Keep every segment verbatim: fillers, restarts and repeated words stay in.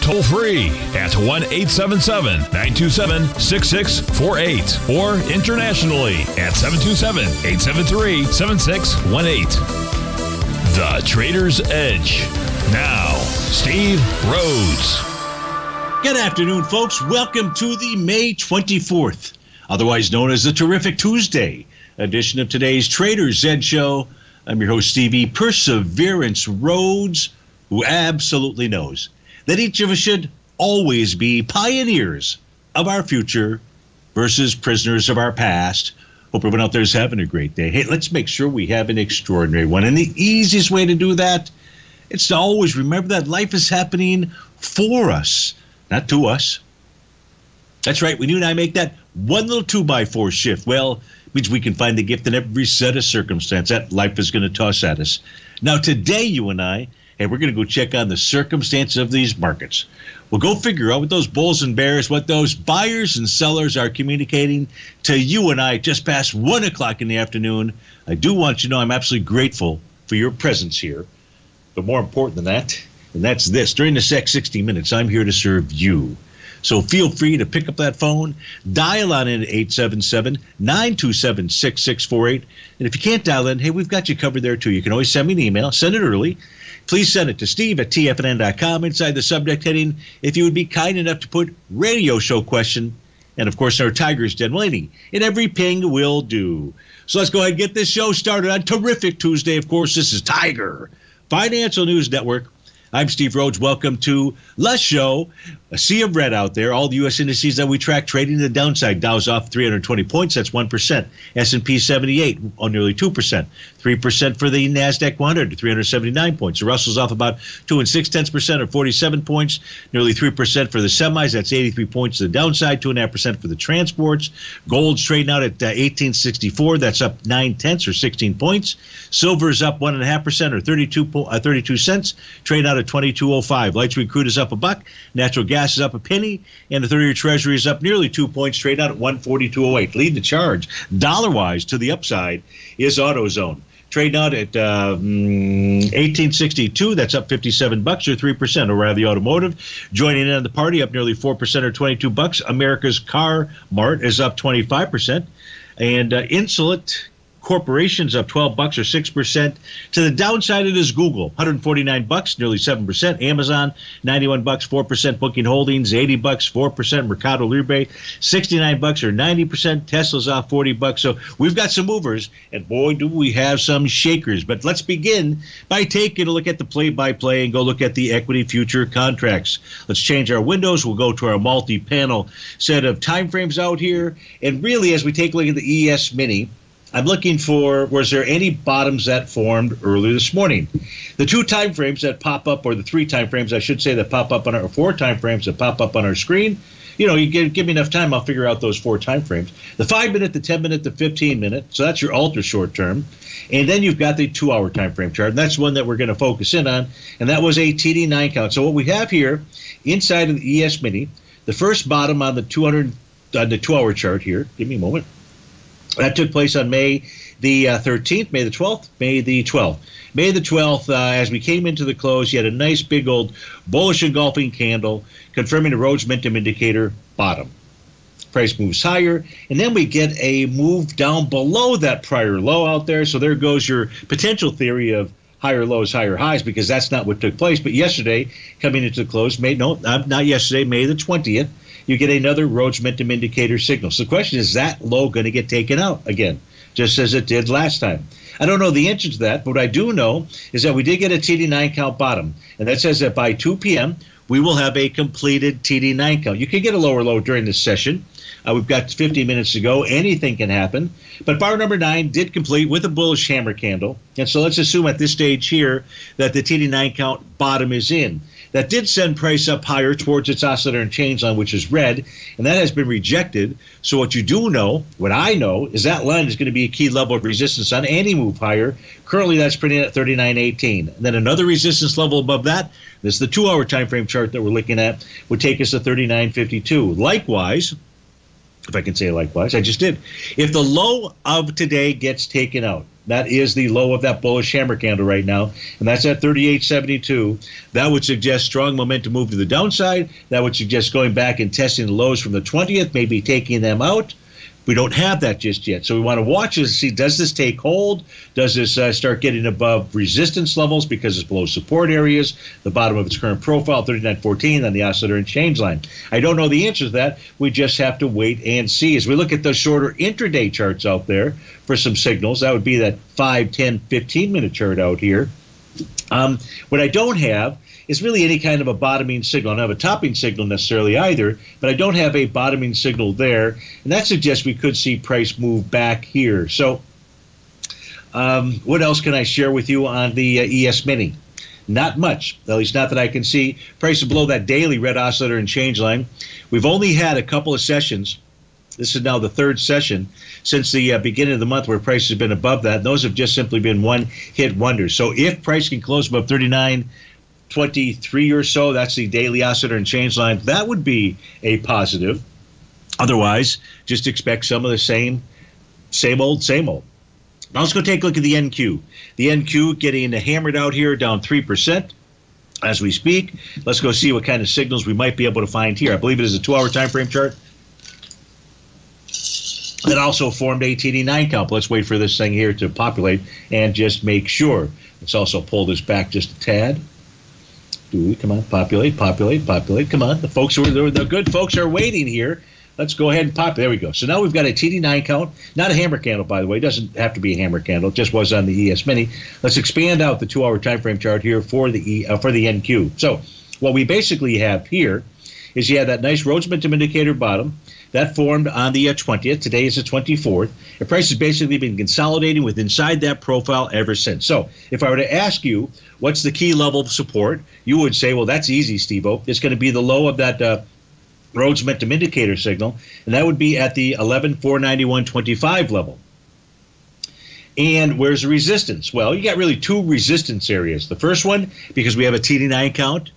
toll free at one eight seven seven, nine two seven, six six four eight or internationally at seven two seven, eight seven three, seven six one eight. The Trader's Edge. Now, Steve Rhodes. Good afternoon, folks. Welcome to the May twenty-fourth, otherwise known as the Terrific Tuesday edition of today's Trader's Edge show. I'm your host, Stevie Perseverance Rhodes, who absolutely knows that each of us should always be pioneers of our future versus prisoners of our past. Hope everyone out there is having a great day. Hey, let's make sure we have an extraordinary one. And the easiest way to do that is to always remember that life is happening for us, not to us. That's right. When you and I make that one little two by four shift, well, it means we can find the gift in every set of circumstance that life is going to toss at us. Now, today, you and I, hey, we're going to go check on the circumstances of these markets. We'll go figure out what those bulls and bears, what those buyers and sellers are communicating to you and I just past one o'clock in the afternoon. I do want you to know I'm absolutely grateful for your presence here. But more important than that, and that's this, during the next sixty minutes, I'm here to serve you. So feel free to pick up that phone, dial on in at eight seven seven, nine two seven, six six four eight. And if you can't dial in, hey, we've got you covered there too. You can always send me an email, send it early. Please send it to Steve at T F N N dot com inside the subject heading if you would be kind enough to put radio show question. And, of course, our Tiger's Den lady in every ping will do. So let's go ahead and get this show started on Terrific Tuesday. Of course, this is Tiger Financial News Network. I'm Steve Rhodes. Welcome to the show. A sea of red out there. All the U S indices that we track trading to the downside. Dow's off three hundred twenty points. That's one percent. S and P seventy-eight, on nearly two percent. three percent for the NASDAQ one hundred, three hundred seventy-nine points. The Russell's off about two and six tenths percent, or forty-seven points. Nearly three percent for the semis. That's eighty-three points to the downside. two point five percent for the transports. Gold's trading out at uh, eighteen sixty-four. That's up nine tenths, or sixteen points. Silver's up one point five percent, or thirty-two, uh, thirty-two cents. Trading out at twenty-two oh five. Light sweet crude is up a buck. Natural gas is up a penny. And the thirty-year treasury is up nearly two points, trade out at one forty-two oh eight. Leading the charge, dollar-wise, to the upside is AutoZone. Trade out at uh, eighteen sixty-two. That's up fifty-seven bucks or three percent. Or rather, the automotive joining in on the party up nearly four percent or twenty-two bucks. America's Car Mart is up twenty-five percent. And uh, Insulet Corporation's up twelve bucks or six percent. To the downside, it is Google, one forty-nine bucks, nearly seven percent. Amazon, ninety-one bucks, four percent. Booking Holdings, eighty bucks, four percent. Mercado Libre, sixty-nine bucks or ninety percent. Tesla's off forty bucks. So we've got some movers, and boy, do we have some shakers. But let's begin by taking a look at the play-by-play and go look at the equity future contracts. Let's change our windows. We'll go to our multi-panel set of timeframes out here. And really, as we take a look at the E S Mini, I'm looking for, was there any bottoms that formed earlier this morning? The two time frames that pop up, or the three time frames, I should say, that pop up on our, or four time frames that pop up on our screen. You know, you give, give me enough time, I'll figure out those four time frames. The five minute, the ten minute, the fifteen minute. So that's your ultra short term. And then you've got the two hour time frame chart. And that's one that we're going to focus in on. And that was a T D nine count. So what we have here inside of the E S Mini, the first bottom on the two hundred, on the two hour chart here. Give me a moment. That took place on May the uh, thirteenth, May the twelfth, May the twelfth. May the twelfth, uh, as we came into the close, you had a nice big old bullish engulfing candle confirming the Rhodes Momentum Indicator bottom. Price moves higher, and then we get a move down below that prior low out there. So there goes your potential theory of higher lows, higher highs, because that's not what took place. But yesterday, coming into the close, May no, not yesterday, May the twentieth, you get another Rhodes Momentum Indicator signal. So the question is, that low going to get taken out again, just as it did last time? I don't know the answer to that, but what I do know is that we did get a T D nine count bottom, and that says that by two p m, we will have a completed T D nine count. You can get a lower low during this session. Uh, we've got fifty minutes to go. Anything can happen. But bar number nine did complete with a bullish hammer candle. And so let's assume at this stage here that the T D nine count bottom is in. That did send price up higher towards its oscillator and change line, which is red, and that has been rejected. So what you do know, what I know, is that line is going to be a key level of resistance on any move higher. Currently, that's printing at thirty-nine eighteen. Then another resistance level above that, this is the two-hour time frame chart that we're looking at, would take us to thirty-nine fifty-two. Likewise, if I can say likewise, I just did. If the low of today gets taken out, that is the low of that bullish hammer candle right now, and that's at thirty-eight seventy-two. That would suggest strong momentum move to the downside. That would suggest going back and testing the lows from the twentieth, maybe taking them out. We don't have that just yet. So we want to watch and see, does this take hold? Does this uh, start getting above resistance levels because it's below support areas, the bottom of its current profile, thirty-nine fourteen on the oscillator and change line? I don't know the answer to that. We just have to wait and see. As we look at the shorter intraday charts out there for some signals, that would be that five, ten, fifteen-minute chart out here. Um, what I don't have is really any kind of a bottoming signal. I don't have a topping signal necessarily either, but I don't have a bottoming signal there, and that suggests we could see price move back here. So um, what else can I share with you on the uh, E S Mini? Not much, at least not that I can see. Price is below that daily red oscillator and change line. We've only had a couple of sessions. This is now the third session since the uh, beginning of the month where price has been above that. And those have just simply been one-hit wonders. So if price can close above thirty-nine twenty-three or so, that's the daily oscillator and change line, that would be a positive. Otherwise, just expect some of the same, same old, same old. Now let's go take a look at the N Q. The N Q getting hammered out here, down three percent. As we speak, let's go see what kind of signals we might be able to find here. I believe it is a two-hour time frame chart. It also formed a T D nine count. Let's wait for this thing here to populate and just make sure. Let's also pull this back just a tad. Do we? Come on, populate, populate, populate. Come on, the folks who are the good folks are waiting here. Let's go ahead and pop. There we go. So now we've got a T D nine count, not a hammer candle, by the way. It doesn't have to be a hammer candle. It just was on the E S Mini. Let's expand out the two-hour time frame chart here for the e, uh, for the N Q. So what we basically have here is you have that nice Rhodes Momentum Indicator bottom. That formed on the twentieth. Today is the twenty-fourth. The price has basically been consolidating with inside that profile ever since. So if I were to ask you what's the key level of support, you would say, well, that's easy, Steve-O. It's going to be the low of that uh, Rhodes Momentum Indicator signal, and that would be at the eleven four ninety-one twenty-five level. And where's the resistance? Well, you got really two resistance areas. The first one, because we have a T D nine count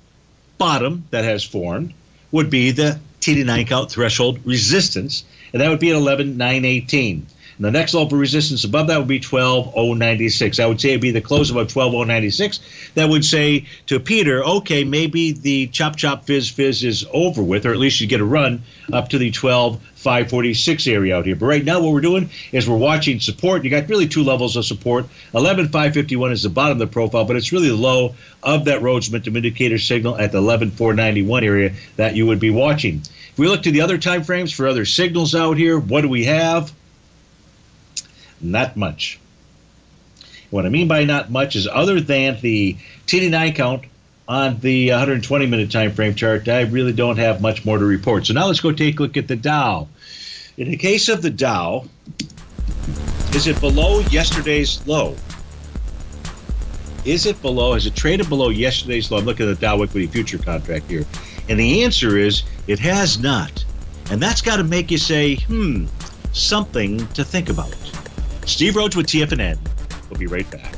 bottom that has formed, would be the T D nine count threshold resistance, and that would be at eleven nine eighteen. And the next level of resistance above that would be twelve oh ninety-six. I would say it'd be the close above twelve oh ninety-six. That would say to Peter, okay, maybe the chop chop fizz fizz is over with, or at least you get a run up to the twelve five forty-six area out here. But right now what we're doing is we're watching support. You got really two levels of support. eleven five fifty-one is the bottom of the profile, but it's really the low of that Rhodes Momentum Indicator signal at the eleven four ninety-one area that you would be watching. If we look to the other time frames for other signals out here, what do we have? Not much. What I mean by not much is other than the T D nine count on the one hundred twenty minute time frame chart, I really don't have much more to report. So now let's go take a look at the Dow. In the case of the Dow, is it below yesterday's low? Is it below? Has it traded below yesterday's low? I'm looking at the Dow Equity Future Contract here. And the answer is it has not. And that's got to make you say, hmm, something to think about. Steve Rhodes with T F N N. We'll be right back.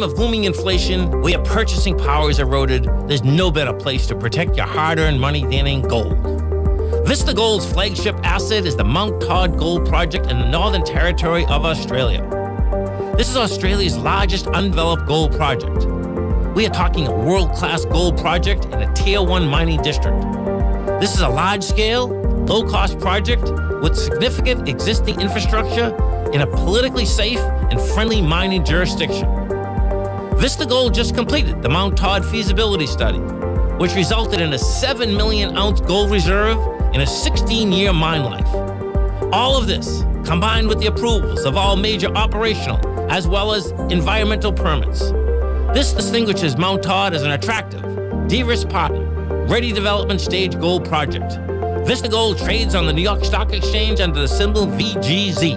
Of booming inflation, where your purchasing power is eroded, there's no better place to protect your hard-earned money than in gold. Vista Gold's flagship asset is the Mount Todd Gold Project in the Northern Territory of Australia. This is Australia's largest undeveloped gold project. We are talking a world-class gold project in a Tier one mining district. This is a large-scale, low-cost project with significant existing infrastructure in a politically safe and friendly mining jurisdiction. Vista Gold just completed the Mount Todd feasibility study, which resulted in a seven million ounce gold reserve and a sixteen year mine life. All of this, combined with the approvals of all major operational as well as environmental permits. This distinguishes Mount Todd as an attractive, de-risk partner, ready development stage gold project. Vista Gold trades on the New York Stock Exchange under the symbol V G Z.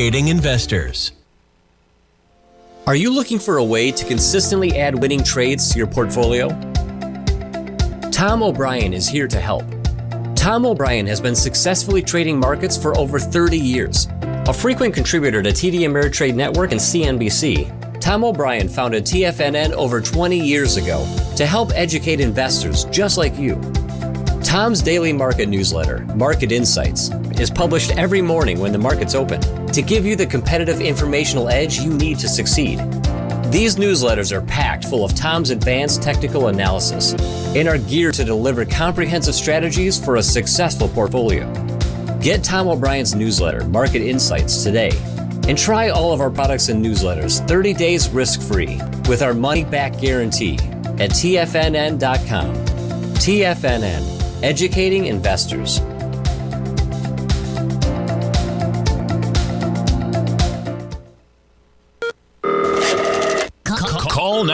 investors. Are you looking for a way to consistently add winning trades to your portfolio? Tom O'Brien is here to help. Tom O'Brien has been successfully trading markets for over thirty years. A frequent contributor to T D Ameritrade Network and C N B C, Tom O'Brien founded T F N N over twenty years ago to help educate investors just like you. Tom's daily market newsletter, Market Insights, is published every morning when the markets open to give you the competitive informational edge you need to succeed. These newsletters are packed full of Tom's advanced technical analysis and are geared to deliver comprehensive strategies for a successful portfolio. Get Tom O'Brien's newsletter, Market Insights, today and try all of our products and newsletters thirty days risk-free with our money-back guarantee at T F N N dot com. T F N N. Educating investors. Call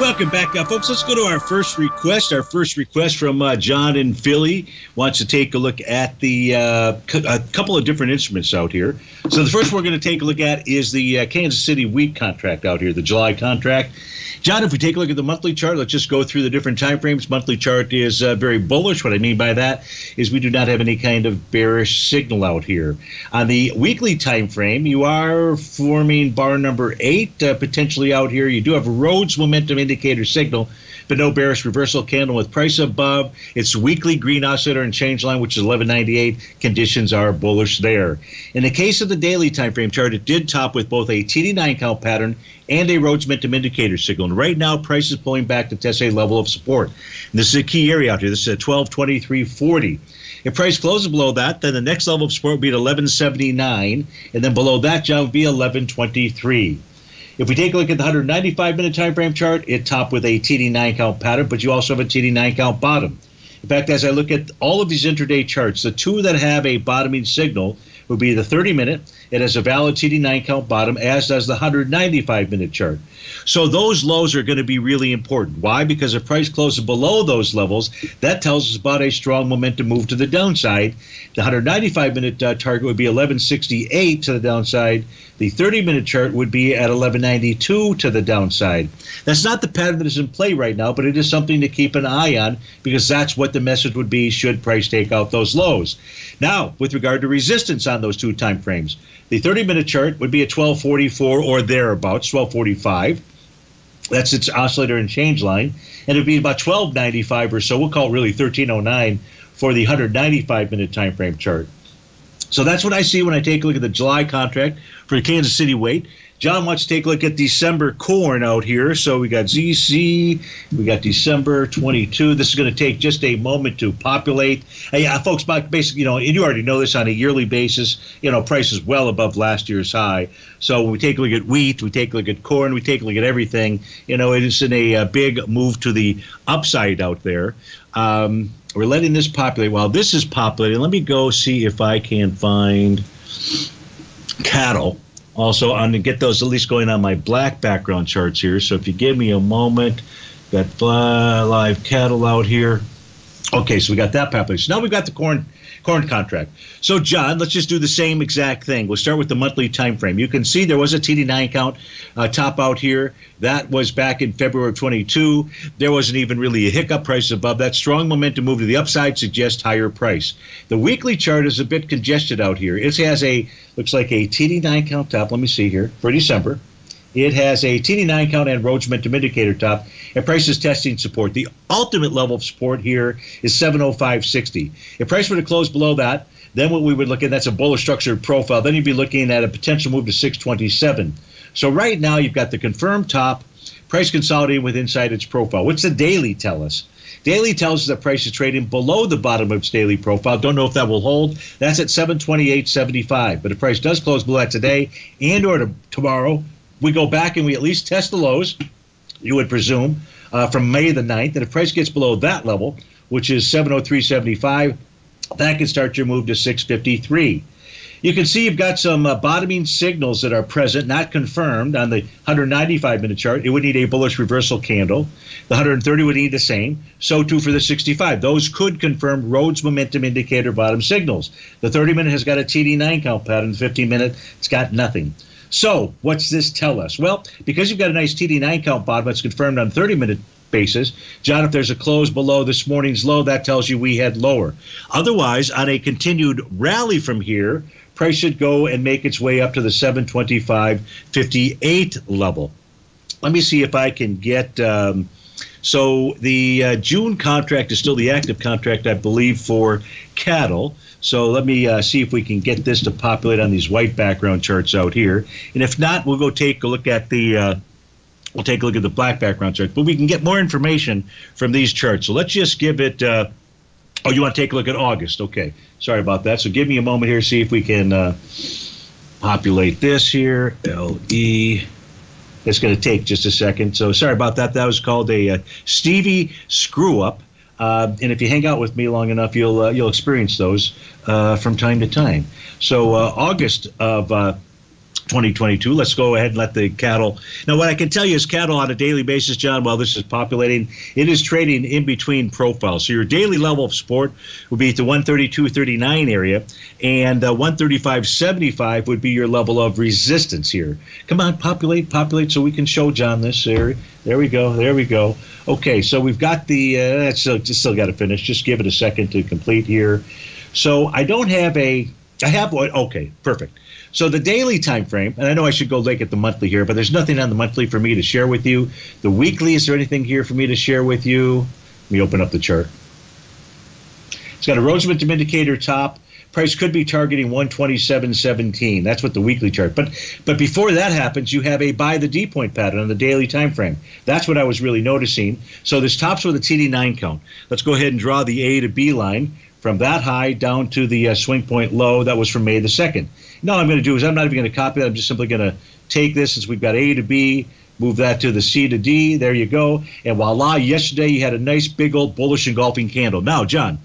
Welcome back, uh, folks. Let's go to our first request. Our first request from uh, John in Philly wants to take a look at the uh, a couple of different instruments out here. So the first we're going to take a look at is the uh, Kansas City wheat contract out here, the July contract. John, if we take a look at the monthly chart, let's just go through the different time frames. Monthly chart is uh, very bullish. What I mean by that is we do not have any kind of bearish signal out here. On the weekly time frame, you are forming bar number eight uh, potentially out here. You do have Rhodes Momentum Indicator signal, but no bearish reversal candle with price above. It's weekly green oscillator and change line, which is eleven ninety-eight. Conditions are bullish there. In the case of the daily time frame chart, it did top with both a T D nine count pattern and a Rhodes Momentum Indicator signal. And right now, price is pulling back to test a level of support. And this is a key area out here. This is at twelve twenty-three forty. If price closes below that, then the next level of support would be at eleven seventy-nine. And then below that, John, would be eleven twenty-three. If we take a look at the one ninety-five minute time frame chart, it topped with a T D nine count pattern, but you also have a T D nine count bottom. In fact, as I look at all of these intraday charts, the two that have a bottoming signal would be the thirty minute. It has a valid T D nine count bottom, as does the one ninety-five minute chart. So those lows are going to be really important. Why? Because if price closes below those levels, that tells us about a strong momentum move to the downside. The one ninety-five minute uh, target would be eleven sixty-eight to the downside. The thirty minute chart would be at eleven ninety-two to the downside. That's not the pattern that is in play right now, but it is something to keep an eye on because that's what the message would be should price take out those lows. Now, with regard to resistance on those two time frames, the thirty minute chart would be at twelve forty-four or thereabouts, twelve forty-five. That's its oscillator and change line. And it would be about twelve ninety-five or so. We'll call it really thirteen oh nine for the one ninety-five minute time frame chart. So that's what I see when I take a look at the July contract for the Kansas City wheat. John wants to take a look at December corn out here. So we got Z C, we got December twenty-two. This is going to take just a moment to populate. Uh, yeah, folks, basically, you know, and you already know this on a yearly basis. You know, price is well above last year's high. So when we take a look at wheat, we take a look at corn, we take a look at everything. You know, it is in a, a big move to the upside out there. Um, We're letting this populate. While this is populating, let me go see if I can find cattle. Also, I'm going to get those at least going on my black background charts here. So if you give me a moment, got live cattle out here. Okay, so we got that population. Now we've got the corn corn contract. So, John, let's just do the same exact thing. We'll start with the monthly time frame. You can see there was a T D nine count uh, top out here. That was back in February of twenty-two. There wasn't even really a hiccup. Price above that strong momentum move to the upside suggests higher price. The weekly chart is a bit congested out here. It has a looks like a T D nine count top. Let me see here for December. It has a T D nine count and Rhodes Momentum Indicator top, and price is testing support. The ultimate level of support here is seven oh five sixty. If price were to close below that, then what we would look at, that's a bullish structured profile, then you'd be looking at a potential move to six twenty-seven. So right now you've got the confirmed top, price consolidating with inside its profile. What's the daily tell us? Daily tells us that price is trading below the bottom of its daily profile. Don't know if that will hold. That's at seven twenty-eight seventy-five. But if price does close below that today and or to tomorrow, we go back and we at least test the lows, you would presume, uh, from May the ninth. And if price gets below that level, which is seven oh three seventy-five, that can start your move to six fifty-three. You can see you've got some uh, bottoming signals that are present, not confirmed, on the one ninety-five minute chart. It would need a bullish reversal candle. The one thirty would need the same. So too for the sixty-five. Those could confirm Rhodes Momentum Indicator bottom signals. The thirty minute has got a T D nine count pattern. The fifteen minute, it's got nothing. So what's this tell us? Well, because you've got a nice T D nine count bottom that's confirmed on thirty minute basis, John, if there's a close below this morning's low, that tells you we head lower. Otherwise, on a continued rally from here, price should go and make its way up to the seven twenty-five fifty-eight level. Let me see if I can get um, – so the uh, June contract is still the active contract, I believe, for cattle. So let me uh, see if we can get this to populate on these white background charts out here. And if not, we'll go take a look at the uh, we'll take a look at the black background chart. But we can get more information from these charts. So let's just give it. Uh, oh, you want to take a look at August? Okay, sorry about that. So give me a moment here. See if we can uh, populate this here. L E. It's going to take just a second. So sorry about that. That was called a uh, Stevie screw up. Uh, and if you hang out with me long enough, you'll uh, you'll experience those uh, from time to time. So uh, August of uh, twenty twenty-two, let's go ahead and let the cattle. Now, what I can tell you is cattle on a daily basis, John, while this is populating, it is trading in between profiles. So your daily level of support would be at the one thirty-two thirty-nine area, and uh, one thirty-five seventy-five would be your level of resistance here. Come on, populate, populate, so we can show John this area. There we go. There we go. Okay, so we've got the uh, – that's still, still got to finish. Just give it a second to complete here. So I don't have a – I have – okay, perfect. So the daily time frame, and I know I should go look at the monthly here, but there's nothing on the monthly for me to share with you. The weekly, is there anything here for me to share with you? Let me open up the chart. It's got a Rhodes Momentum Indicator top. Price could be targeting one twenty-seven seventeen. That's what the weekly chart. But but before that happens, you have a buy the D point pattern on the daily time frame. That's what I was really noticing. So this tops with a T D nine count. Let's go ahead and draw the A to B line from that high down to the uh, swing point low. That was from May the second. Now what I'm going to do is I'm not even going to copy that. I'm just simply going to take this since we've got A to B. Move that to the C to D. There you go. And voila, yesterday you had a nice big old bullish engulfing candle. Now, John,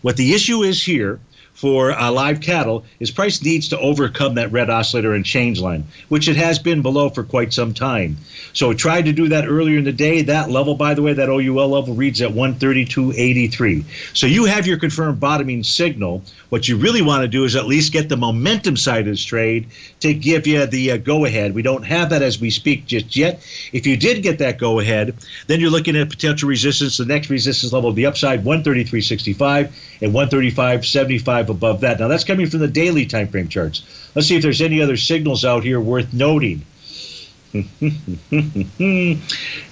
what the issue is here for uh, live cattle is price needs to overcome that red oscillator and change line, which it has been below for quite some time. So it tried to do that earlier in the day. That level, by the way, that O U L level reads at one thirty-two eighty-three. So you have your confirmed bottoming signal. What you really want to do is at least get the momentum side of this trade to give you the uh, go-ahead. We don't have that as we speak just yet. If you did get that go-ahead, then you're looking at potential resistance. The next resistance level of the upside, one thirty-three sixty-five and one thirty-five seventy-five. Above that. Now that's coming from the daily time frame charts. Let's see if there's any other signals out here worth noting. one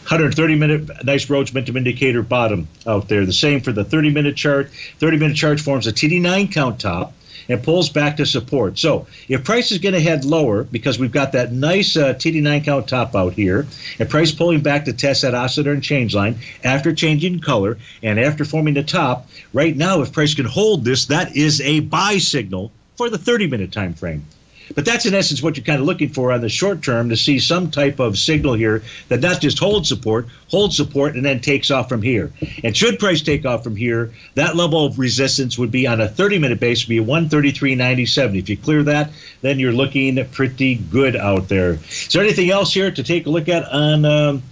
thirty minute nice Rhodes Momentum Indicator bottom out there. The same for the thirty minute chart. thirty minute chart forms a T D nine count top and pulls back to support. So if price is going to head lower because we've got that nice uh, T D nine count top out here, and price pulling back to test that oscillator and change line after changing color and after forming the top, right now if price can hold this, that is a buy signal for the thirty minute time frame. But that's in essence what you're kind of looking for on the short term, to see some type of signal here that not just holds support, holds support and then takes off from here. And should price take off from here, that level of resistance would be on a thirty minute base, would be one thirty-three ninety-seven. If you clear that, then you're looking pretty good out there. Is there anything else here to take a look at on um,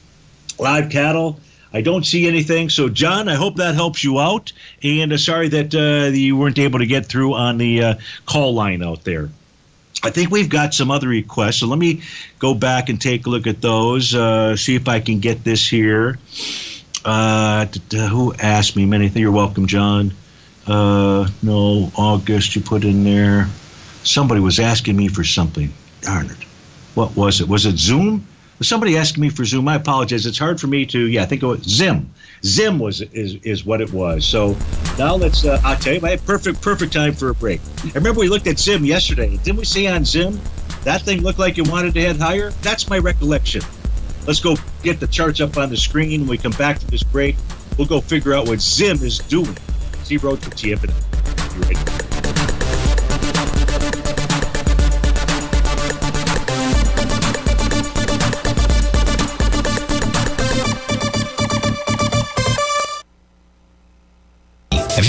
live cattle? I don't see anything. So, John, I hope that helps you out. And uh, sorry that uh, you weren't able to get through on the uh, call line out there. I think we've got some other requests. So let me go back and take a look at those, uh, see if I can get this here. Uh, who asked me many things? You're welcome, John. Uh, no, August you put in there. Somebody was asking me for something. Darn it. What was it? Was it Zoom? Somebody asked me for Zoom. I apologize. It's hard for me to, yeah, I think it was Zim. Zim was, is, is what it was. So now let's, uh, I'll tell you, my perfect, perfect time for a break. I remember we looked at Zim yesterday. Didn't we see on Zim that thing looked like it wanted to head higher? That's my recollection. Let's go get the charts up on the screen. When we come back to this break, we'll go figure out what Zim is doing. Zero to T F N N. Be right back. If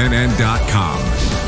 T F N N dot com.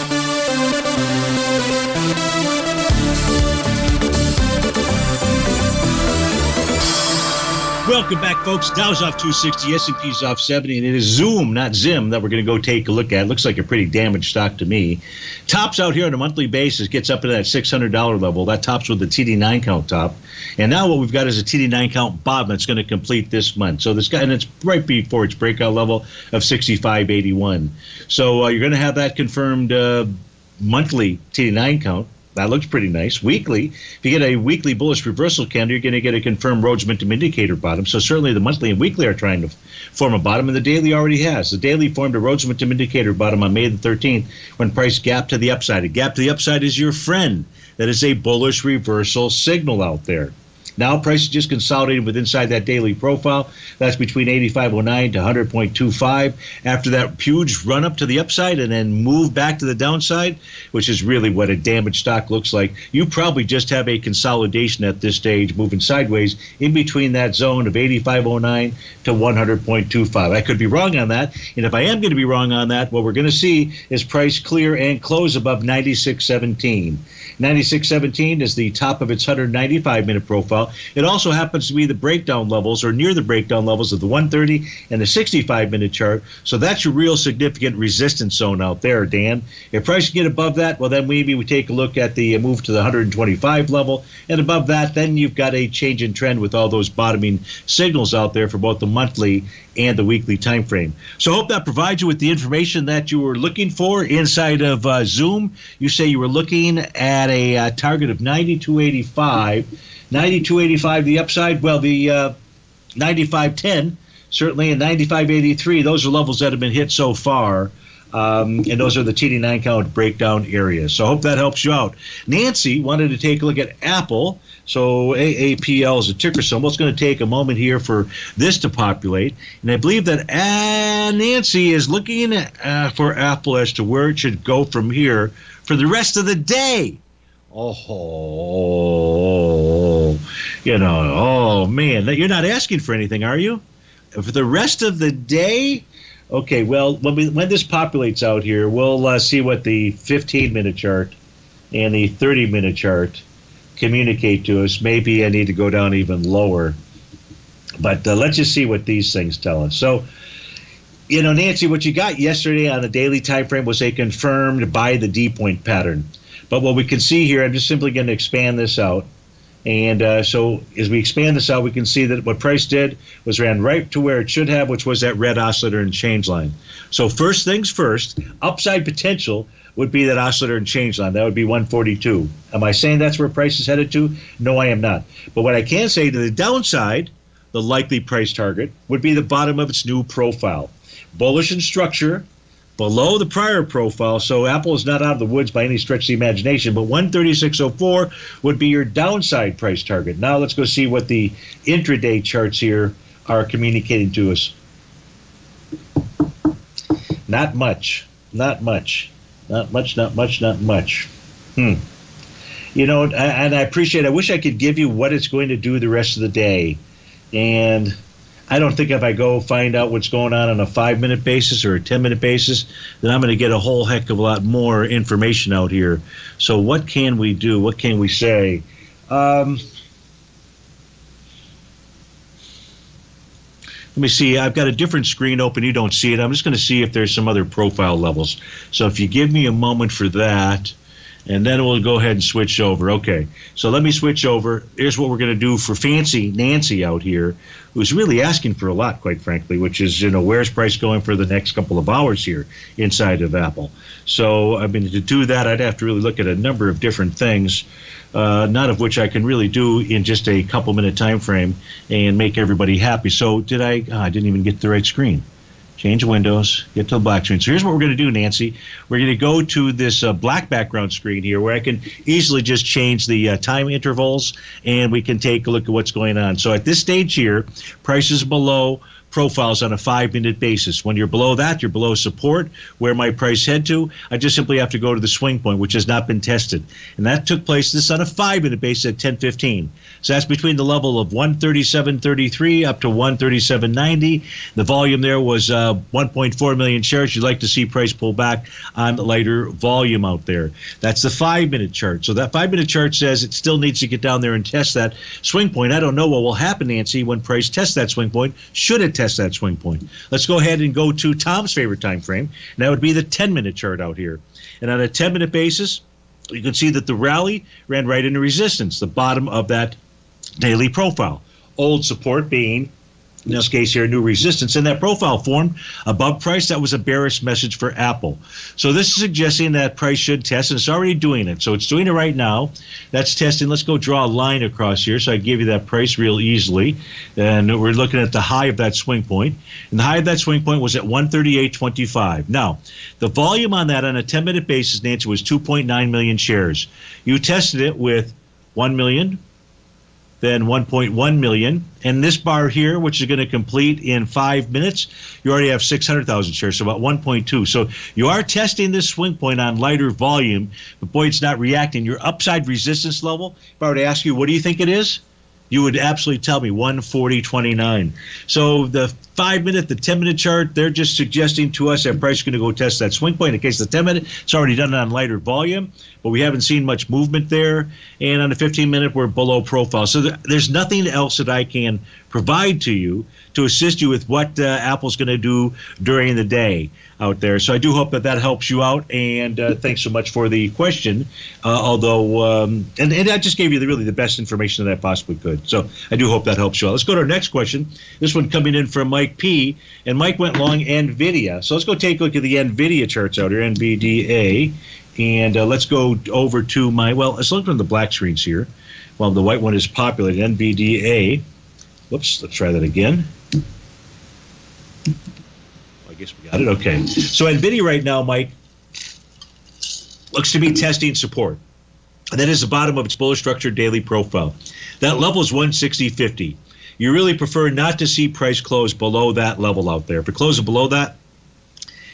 Welcome back, folks. Dow's off two sixty, S and P's off seventy, and it is Zoom, not Zim, that we're going to go take a look at. It looks like a pretty damaged stock to me. Tops out here on a monthly basis, gets up to that six hundred dollar level. That tops with the T D nine count top. And now what we've got is a T D nine count bottom that's going to complete this month. So this guy, and it's right before its breakout level of sixty-five eighty-one. So uh, you're going to have that confirmed uh, monthly T D nine count. That looks pretty nice. Weekly, if you get a weekly bullish reversal candle, you're going to get a confirmed Rhodes Momentum Indicator bottom. So certainly the monthly and weekly are trying to form a bottom, and the daily already has. The daily formed a Rhodes Momentum Indicator bottom on May the thirteenth when price gapped to the upside. A gap to the upside is your friend. That is a bullish reversal signal out there. Now price is just consolidated with inside that daily profile. That's between eighty-five oh nine to one hundred point two five. After that huge run up to the upside and then move back to the downside, which is really what a damaged stock looks like, you probably just have a consolidation at this stage moving sideways in between that zone of eighty-five oh nine to one hundred point two five. I could be wrong on that. And if I am going to be wrong on that, what we're going to see is price clear and close above ninety-six seventeen. ninety-six seventeen is the top of its one hundred ninety-five minute profile. It also happens to be the breakdown levels or near the breakdown levels of the one thirty and the sixty-five minute chart. So that's your real significant resistance zone out there, Dan. If price can get above that, well, then maybe we take a look at the move to the one hundred twenty-five level. And above that, then you've got a change in trend with all those bottoming signals out there for both the monthly and the weekly time frame. So I hope that provides you with the information that you were looking for inside of uh, Zoom. You say you were looking at a uh, target of ninety-two eighty-five. ninety-two eighty-five, the upside, well, the uh, ninety-five ten, certainly, and ninety-five eighty-three, those are levels that have been hit so far. Um, and those are the T D nine count breakdown areas. So I hope that helps you out. Nancy wanted to take a look at Apple. So A A P L is a ticker symbol. It's going to take a moment here for this to populate. And I believe that uh, Nancy is looking uh, for Apple as to where it should go from here for the rest of the day. Oh, you know, oh, man. You're not asking for anything, are you? For the rest of the day? Okay, well, when we, when this populates out here, we'll uh, see what the fifteen minute chart and the thirty minute chart communicate to us. Maybe I need to go down even lower. But uh, let's just see what these things tell us. So, you know, Nancy, what you got yesterday on the daily time frame was a confirmed by the D point pattern. But what we can see here, I'm just simply going to expand this out. And uh, so as we expand this out, we can see that what price did was ran right to where it should have, which was that red oscillator and change line. So first things first, upside potential would be that oscillator and change line. That would be one forty-two. Am I saying that's where price is headed to? No, I am not. But what I can say to the downside, the likely price target, would be the bottom of its new profile. Bullish in structure, below the prior profile, so Apple is not out of the woods by any stretch of the imagination, but one thirty-six oh four would be your downside price target. Now let's go see what the intraday charts here are communicating to us. Not much, not much, not much, not much, not much. Hmm. You know, and I appreciate, I wish I could give you what it's going to do the rest of the day. And I don't think if I go find out what's going on on a five minute basis or a ten minute basis, then I'm going to get a whole heck of a lot more information out here. So what can we do? What can we say? Um, let me see. I've got a different screen open. You don't see it. I'm just going to see if there's some other profile levels. So if you give me a moment for that, and then we'll go ahead and switch over. Okay, so let me switch over. Here's what we're going to do for Fancy Nancy out here, who's really asking for a lot, quite frankly, which is, you know, where's price going for the next couple of hours here inside of Apple? So, I mean, to do that, I'd have to really look at a number of different things, uh, none of which I can really do in just a couple-minute time frame and make everybody happy. So did I oh, – I didn't even get the right screen. Change windows, get to the black screen. So here's what we're going to do, Nancy. We're going to go to this uh, black background screen here where I can easily just change the uh, time intervals, and we can take a look at what's going on. So at this stage here, price is below profiles on a five minute basis. When you're below that, you're below support. Where my price head to, I just simply have to go to the swing point, which has not been tested. And that took place this on a five minute basis at ten fifteen. So that's between the level of one thirty-seven thirty-three up to one thirty-seven ninety. The volume there was uh, one point four million shares. You'd like to see price pull back on the lighter volume out there. That's the five minute chart. So that five minute chart says it still needs to get down there and test that swing point. I don't know what will happen, Nancy, when price tests that swing point. Should it test Test that swing point? Let's go ahead and go to Tom's favorite time frame, and that would be the ten minute chart out here. And on a ten minute basis, you can see that the rally ran right into resistance, the bottom of that daily profile. Old support being in this case here, new resistance, and that profile formed above price. That was a bearish message for Apple. So this is suggesting that price should test, and it's already doing it. So it's doing it right now. That's testing. Let's go draw a line across here so I give you that price real easily. And we're looking at the high of that swing point. And the high of that swing point was at one thirty-eight twenty-five. Now, the volume on that on a ten-minute basis, Nancy, was two point nine million shares. You tested it with one million. Then one point one million. And this bar here, which is going to complete in five minutes, you already have six hundred thousand shares, so about one point two. So you are testing this swing point on lighter volume, but boy, it's not reacting. Your upside resistance level, if I were to ask you, what do you think it is? You would absolutely tell me one forty twenty-nine. So the five-minute, the ten-minute chart, they're just suggesting to us that price is going to go test that swing point. In the case of the ten-minute, it's already done it on lighter volume, but we haven't seen much movement there. And on the fifteen-minute, we're below profile. So th there's nothing else that I can provide to you to assist you with what uh, Apple's going to do during the day out there. So I do hope that that helps you out. And uh, thanks so much for the question. Uh, although, um, and, and I just gave you the, really the best information that I possibly could. So I do hope that helps you out. Let's go to our next question. This one coming in from Mike P. And Mike went long NVIDIA. So let's go take a look at the NVIDIA charts out here, N V D A. And uh, let's go over to my, well, let's look from the black screens here. Well, the white one is populated, N V D A. Whoops, let's try that again. I guess we got it. Okay. So NVIDIA right now, Mike, looks to be testing support. And that is the bottom of its bullish structured daily profile. That level is one sixty fifty. You really prefer not to see price close below that level out there. If it closes below that,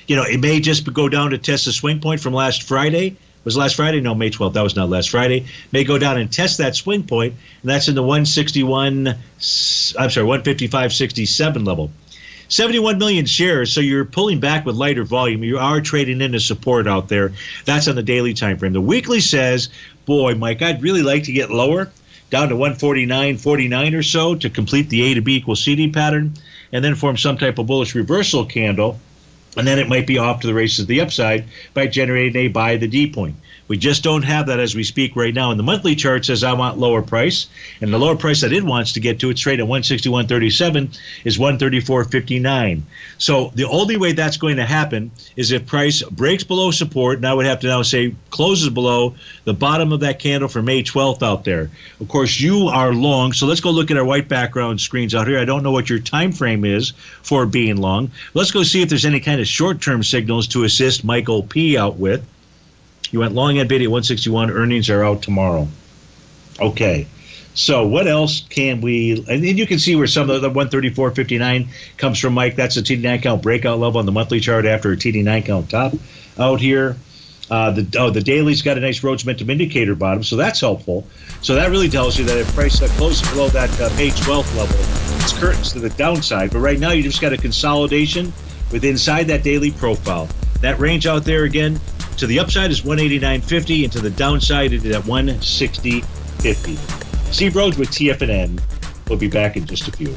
you know, it may just go down to test the swing point from last Friday. Was last Friday? No, May twelfth. That was not last Friday. May go down and test that swing point, and that's in the one sixty-one, I'm sorry, one fifty-five sixty-seven level. seventy-one million shares, so you're pulling back with lighter volume. You are trading into support out there. That's on the daily time frame. The weekly says, boy, Mike, I'd really like to get lower, down to one forty-nine forty-nine or so to complete the A to B equals C D pattern, and then form some type of bullish reversal candle. And then it might be off to the races to the upside by generating a buy the D point. We just don't have that as we speak right now. And the monthly chart says I want lower price. And the lower price that it wants to get to, it's straight at one sixty-one thirty-seven, is one thirty-four fifty-nine. So the only way that's going to happen is if price breaks below support. And I would have to now say closes below the bottom of that candle for May twelfth out there. Of course, you are long. So let's go look at our white background screens out here. I don't know what your time frame is for being long. Let's go see if there's any kind of short-term signals to assist Michael P. out with. You went long at bid at one sixty-one. Earnings are out tomorrow. Okay. So what else can we – and you can see where some of the one thirty-four fifty-nine comes from, Mike. That's a T D nine count breakout level on the monthly chart after a T D nine count top out here. Uh, the, oh, the daily's got a nice Rhodes Momentum Indicator bottom, so that's helpful. So that really tells you that if price uh, closes below that uh, May twelfth level, it's curtains to the downside. But right now you just got a consolidation with inside that daily profile. That range out there again to the upside is one eighty-nine fifty, and to the downside it is at one sixty fifty. Steve Rhodes with T F N N. We'll be back in just a few.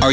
Are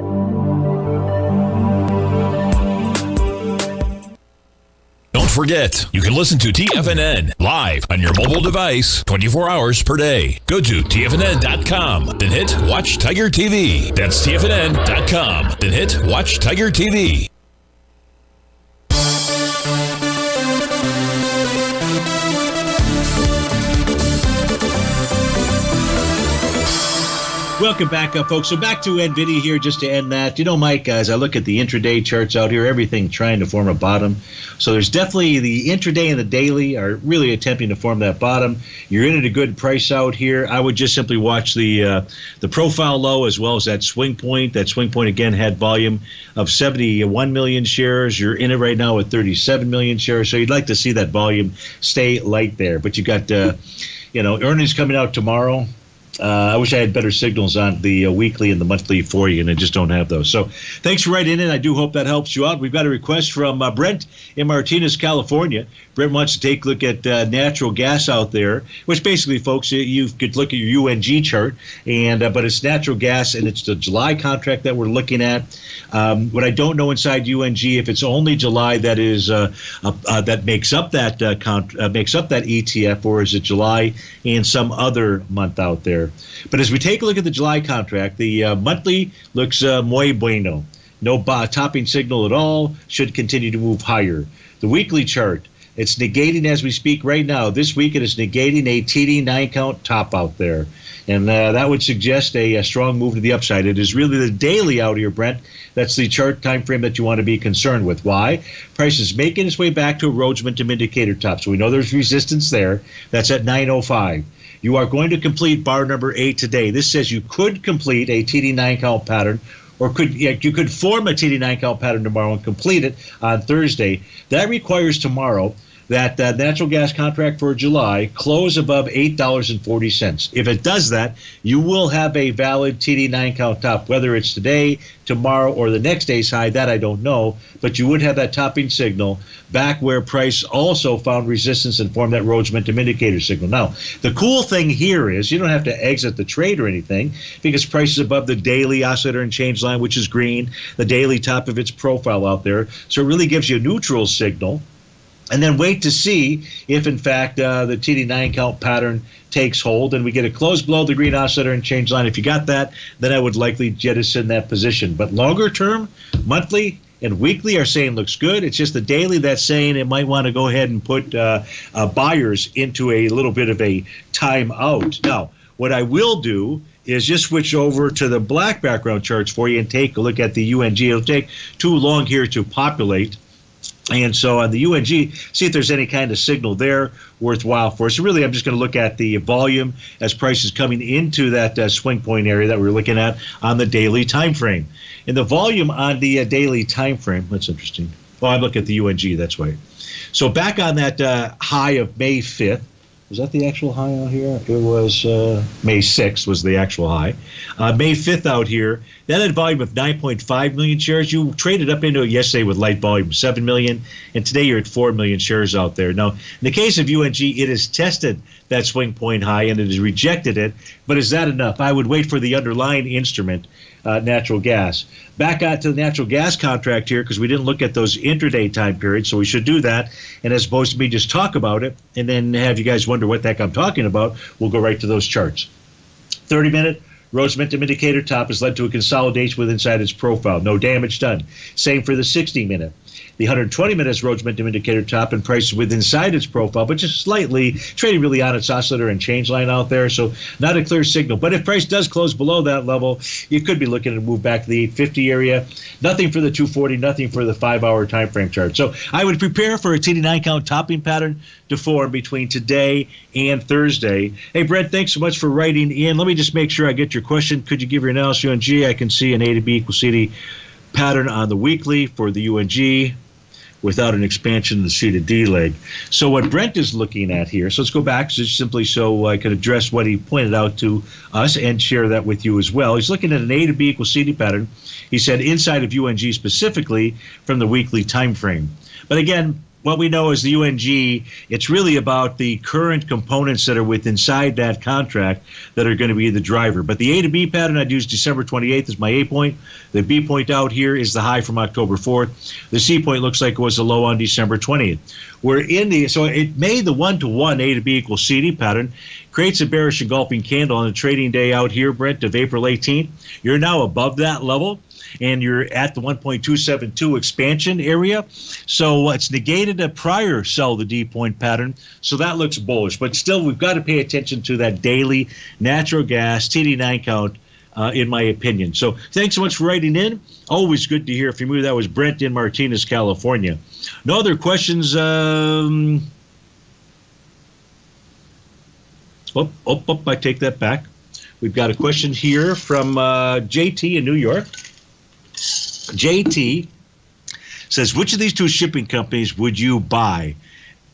Don't forget, you can listen to T F N N live on your mobile device twenty-four hours per day. Go to T F N N dot com, then hit Watch Tiger T V. That's T F N N dot com, then hit Watch Tiger T V. Welcome back, uh, folks. So back to NVIDIA here just to end that. You know, Mike, as I look at the intraday charts out here, everything trying to form a bottom. So there's definitely the intraday and the daily are really attempting to form that bottom. You're in at a good price out here. I would just simply watch the uh, the profile low as well as that swing point. That swing point, again, had volume of seventy-one million shares. You're in it right now with thirty-seven million shares. So you'd like to see that volume stay light there. But you've got, uh, you know, earnings coming out tomorrow. Uh, I wish I had better signals on the uh, weekly and the monthly for you, and I just don't have those. So thanks for writing in, and I do hope that helps you out. We've got a request from uh, Brent in Martinez, California. Brent wants to take a look at uh, natural gas out there, which basically, folks, you could look at your U N G chart, and uh, but it's natural gas, and it's the July contract that we're looking at. Um, what I don't know inside U N G, if it's only July that is uh, uh, uh, that makes up that uh, con- uh, makes up that E T F, or is it July and some other month out there? But as we take a look at the July contract, the uh, monthly looks uh, muy bueno. No ba- topping signal at all. Should continue to move higher. The weekly chart, it's negating as we speak right now. This week it is negating a T D nine count top out there. And uh, that would suggest a, a strong move to the upside. It is really the daily out here, Brent. That's the chart time frame that you want to be concerned with. Why? Price is making its way back to a Rhodes Momentum Indicator top. So we know there's resistance there. That's at nine oh five. You are going to complete bar number eight today. This says you could complete a T D nine count pattern, or could yeah, you could form a T D nine count pattern tomorrow and complete it on Thursday. That requires tomorrow that uh, natural gas contract for July close above eight dollars and forty cents. If it does that, you will have a valid T D nine count top, whether it's today, tomorrow, or the next day's high. That I don't know, but you would have that topping signal back where price also found resistance and formed that Rhodes Momentum Indicator signal. Now, the cool thing here is you don't have to exit the trade or anything because price is above the daily oscillator and change line, which is green, the daily top of its profile out there. So it really gives you a neutral signal. And then wait to see if, in fact, uh, the T D nine count pattern takes hold and we get a close below the green oscillator and change line. If you got that, then I would likely jettison that position. But longer term, monthly and weekly are saying looks good. It's just the daily that's saying it might want to go ahead and put uh, uh, buyers into a little bit of a timeout. Now, what I will do is just switch over to the black background charts for you and take a look at the U N G. It'll take too long here to populate. And so on the U N G, see if there's any kind of signal there worthwhile for us. So really, I'm just going to look at the volume as price is coming into that uh, swing point area that we're looking at on the daily time frame. And the volume on the uh, daily time frame, that's interesting. Oh, I'm looking at the U N G, that's right. So back on that uh, high of May fifth, was that the actual high out here? It was uh, May sixth was the actual high. Uh, May fifth out here, that had volume of nine point five million shares. You traded up into it yesterday with light volume, seven million, and today you're at four million shares out there. Now, in the case of U N G, it has tested that swing point high and it has rejected it, but is that enough? I would wait for the underlying instrument, uh, natural gas. Back out to the natural gas contract here because we didn't look at those intraday time periods, so we should do that. And as opposed to me just talk about it and then have you guys wonder what the heck I'm talking about, we'll go right to those charts. thirty minute Rhodes Momentum Indicator top has led to a consolidation with inside its profile. No damage done. Same for the sixty minute. The one hundred twenty minute Rhodes Momentum Indicator top and prices with inside its profile, but just slightly trading really on its oscillator and change line out there. So not a clear signal. But if price does close below that level, you could be looking to move back to the eight fifty area. Nothing for the two forty, nothing for the five hour time frame chart. So I would prepare for a T D nine count topping pattern to form between today and Thursday. Hey, Brett, thanks so much for writing in. Let me just make sure I get your question. Could you give your analysis on U N G? I can see an A to B equals C D pattern on the weekly for the U N G without an expansion in the C to D leg. So what Brent is looking at here, so let's go back just simply so I can address what he pointed out to us and share that with you as well. He's looking at an A to B equals C D pattern. He said inside of U N G specifically from the weekly time frame. But again, what we know is the U N G, it's really about the current components that are within inside that contract that are going to be the driver. But the A to B pattern, I'd use December twenty-eighth as my A point. The B point out here is the high from October fourth. The C point looks like it was the low on December twentieth. We're in the, so it made the one-to-one A to B equals C D pattern, creates a bearish engulfing candle on the trading day out here, Brent, of April eighteenth. You're now above that level, and you're at the one point two seven two expansion area. So it's negated a prior sell the D point pattern. So that looks bullish. But still, we've got to pay attention to that daily natural gas T D nine count, uh, in my opinion. So thanks so much for writing in. Always good to hear from you. That was Brent in Martinez, California. No other questions? Um, oh, oh, oh, I take that back. We've got a question here from uh, J T in New York. J T says, which of these two shipping companies would you buy,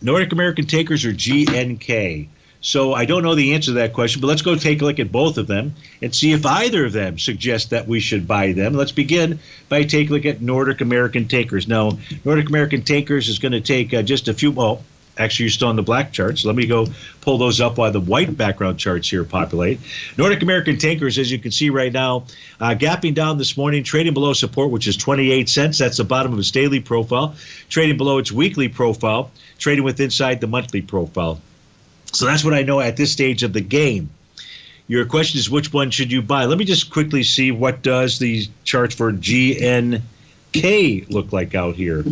Nordic American Tankers or G N K? So I don't know the answer to that question, but let's go take a look at both of them and see if either of them suggest that we should buy them. Let's begin by taking a look at Nordic American Tankers. Now, Nordic American Tankers is going to take uh, just a few – oh, actually, you're still on the black charts. Let me go pull those up while the white background charts here populate. Nordic American Tankers, as you can see right now, uh, gapping down this morning, trading below support, which is twenty-eight cents. That's the bottom of its daily profile. Trading below its weekly profile. Trading with inside the monthly profile. So that's what I know at this stage of the game. Your question is, which one should you buy? Let me just quickly see what does the chart for G N K look like out here.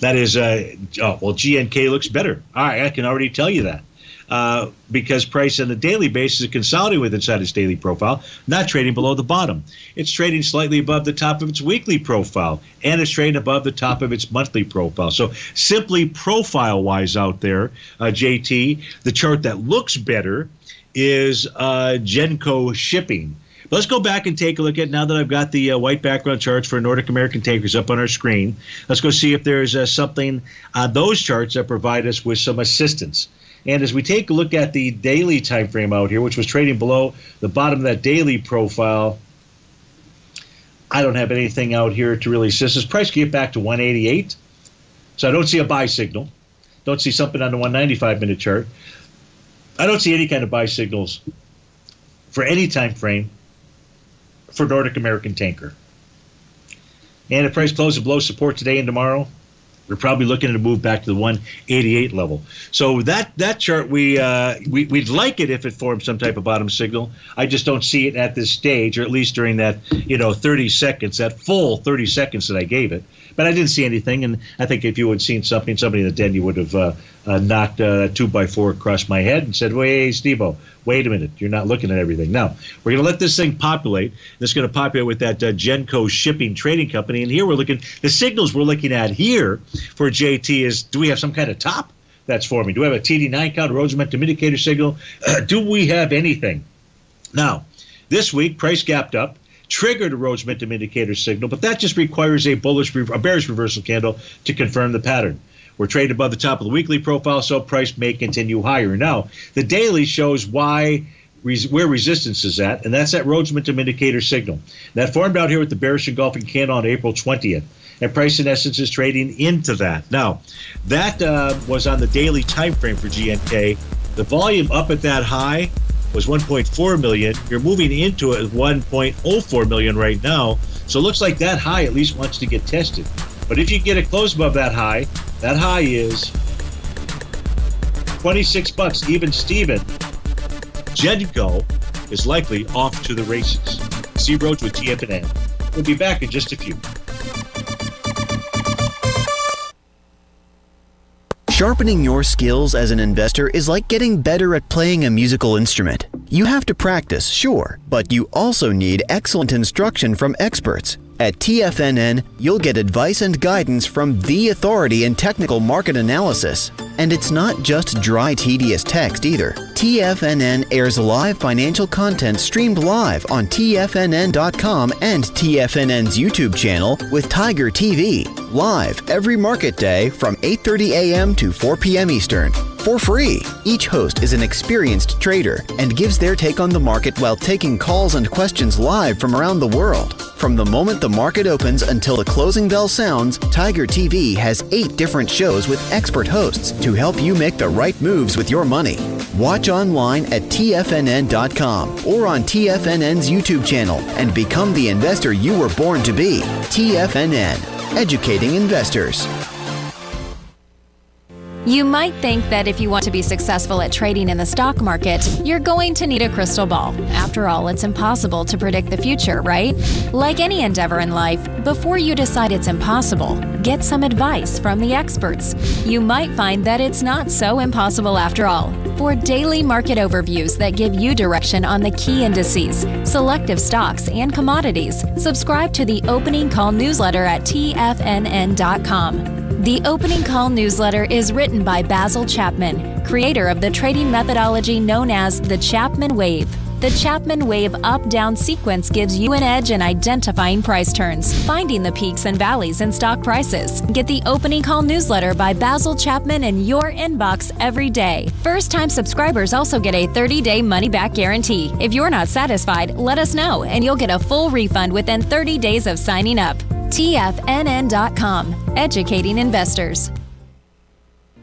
That is, uh, oh, well, G N K looks better. All right, I can already tell you that. Uh, because price on the daily basis is consolidating with inside its daily profile, not trading below the bottom. It's trading slightly above the top of its weekly profile, and it's trading above the top of its monthly profile. So simply profile-wise out there, uh, J T, the chart that looks better is uh, Genco Shipping. Let's go back and take a look at, now that I've got the uh, white background charts for Nordic American Tankers up on our screen, let's go see if there's uh, something on those charts that provide us with some assistance. And as we take a look at the daily time frame out here, which was trading below the bottom of that daily profile, I don't have anything out here to really assist us. Price can get back to one eighty-eight. So I don't see a buy signal. Don't see something on the one ninety-five minute chart. I don't see any kind of buy signals for any time frame for Nordic American Tanker. And if price closes below support today and tomorrow, we're probably looking to move back to the one eighty-eight level. So that that chart, we, uh, we, we'd like it if it forms some type of bottom signal. I just don't see it at this stage, or at least during that, you know, thirty seconds, that full thirty seconds that I gave it. But I didn't see anything, and I think if you had seen something, somebody in the den, you would have uh, uh, knocked a two by four across my head and said, well, hey, Steve-O, wait a minute. You're not looking at everything. Now, we're going to let this thing populate. This is going to populate with that uh, Genco Shipping Trading Company. And here we're looking, the signals we're looking at here for J T is, do we have some kind of top that's forming? Do we have a T D nine count, Rhodes Momentum Indicator signal? Uh, do we have anything? Now, this week, price gapped up, triggered a Rhodes Momentum Indicator signal, but that just requires a bullish, a bearish reversal candle to confirm the pattern. We're trading above the top of the weekly profile, so price may continue higher. Now, the daily shows why, where resistance is at, and that's that Rhodes Momentum Indicator signal. That formed out here with the bearish engulfing candle on April twentieth. And price, in essence, is trading into that. Now, that uh, was on the daily time frame for G N K. The volume up at that high was one point four million. You're moving into it at one point oh four million right now. So it looks like that high at least wants to get tested. But if you get it close above that high, that high is twenty-six bucks. Even Steven, Genco is likely off to the races. Steve Rhodes with T F N N. We'll be back in just a few. Sharpening your skills as an investor is like getting better at playing a musical instrument. You have to practice, sure, but you also need excellent instruction from experts. At T F N N, you'll get advice and guidance from the authority in technical market analysis. And it's not just dry, tedious text either. T F N N airs live financial content streamed live on T F N N dot com and T F N N's YouTube channel with Tiger T V, live every market day from eight thirty a m to four p m Eastern. For free. Each host is an experienced trader and gives their take on the market while taking calls and questions live from around the world. From the moment the market opens until the closing bell sounds, Tiger T V has eight different shows with expert hosts to help you make the right moves with your money. Watch online at T F N N dot com or on T F N N's YouTube channel and become the investor you were born to be. T F N N, educating investors. You might think that if you want to be successful at trading in the stock market, you're going to need a crystal ball. After all, it's impossible to predict the future, right? Like any endeavor in life, before you decide it's impossible, get some advice from the experts. You might find that it's not so impossible after all. For daily market overviews that give you direction on the key indices, selective stocks, and commodities, subscribe to the Opening Call newsletter at T F N N dot com. The Opening Call newsletter is written by Basil Chapman, creator of the trading methodology known as the Chapman Wave. The Chapman Wave up-down sequence gives you an edge in identifying price turns, finding the peaks and valleys in stock prices. Get the Opening Call newsletter by Basil Chapman in your inbox every day. First-time subscribers also get a thirty day money-back guarantee. If you're not satisfied, let us know, and you'll get a full refund within thirty days of signing up. T F N N dot com, educating investors.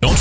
Don't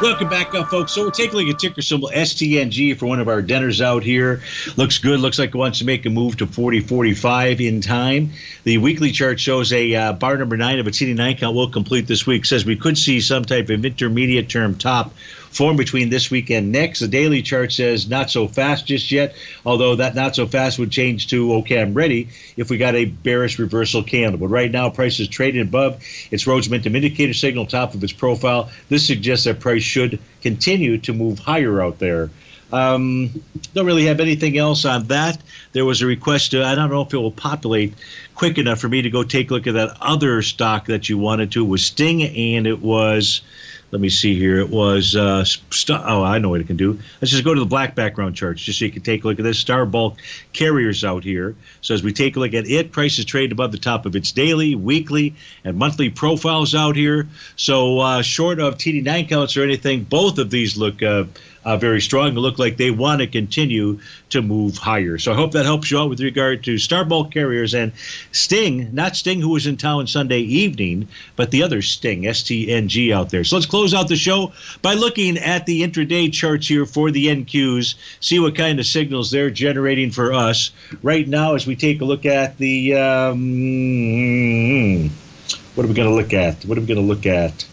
Welcome back, uh, folks. So we're taking a ticker symbol S T N G for one of our denners out here. Looks good. Looks like it wants to make a move to forty forty-five in time. The weekly chart shows a uh, bar number nine of a T D nine count will complete this week. Says we could see some type of intermediate term top form between this week and next. The daily chart says not so fast just yet, although that not so fast would change to okay, I'm ready if we got a bearish reversal candle. But right now, price is trading above its Rhodes Momentum Indicator signal, top of its profile. This suggests that price should continue to move higher out there. Um, don't really have anything else on that. There was a request to, I don't know if it will populate quick enough for me to go take a look at that other stock that you wanted to, was Sting, and it was, let me see here, it was, uh, oh, I know what it can do. Let's just go to the black background charts just so you can take a look at this. Star Bulk Carriers out here. So as we take a look at it, prices trade above the top of its daily, weekly, and monthly profiles out here. So uh, short of T D nine counts or anything, both of these look uh, uh, very strong. They look like they want to continue to move higher. So I hope that helps you out with regard to Star Bulk Carriers and Sting, not Sting who was in town Sunday evening, but the other Sting, S T N G out there. So let's close Close out the show by looking at the intraday charts here for the N Qs, see what kind of signals they're generating for us right now as we take a look at the um, what are we going to look at? What are we going to look at?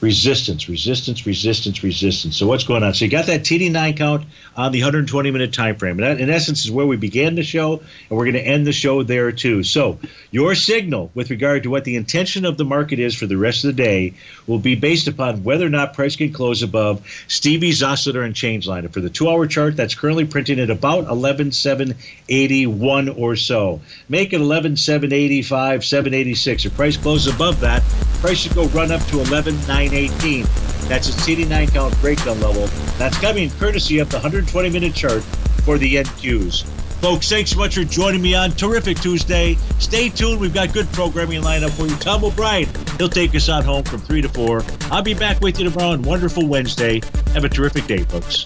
Resistance, resistance, resistance, resistance. So what's going on? So you got that T D nine count on the one hundred twenty minute time frame. And that, in essence, is where we began the show, and we're going to end the show there, too. So your signal with regard to what the intention of the market is for the rest of the day will be based upon whether or not price can close above Stevie's oscillator and change line. And for the two hour chart, that's currently printing at about eleven seven eighty-one or so. Make it eleven seven eighty-five, seven eighty-six. If price closes above that, price should go run up to eleven nine eighteen. That's a T D nine count breakdown level. That's coming courtesy of the one hundred twenty minute chart for the N Qs. Folks, thanks so much for joining me on terrific Tuesday. Stay tuned. We've got good programming lineup for you. Tom O'Brien, he'll take us out home from three to four. I'll be back with you tomorrow on wonderful Wednesday. Have a terrific day, folks.